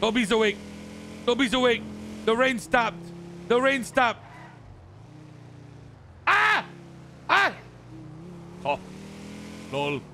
Toby's awake. Toby's awake. The rain stopped. The rain stopped. Ah! Ah! Oh. Lol.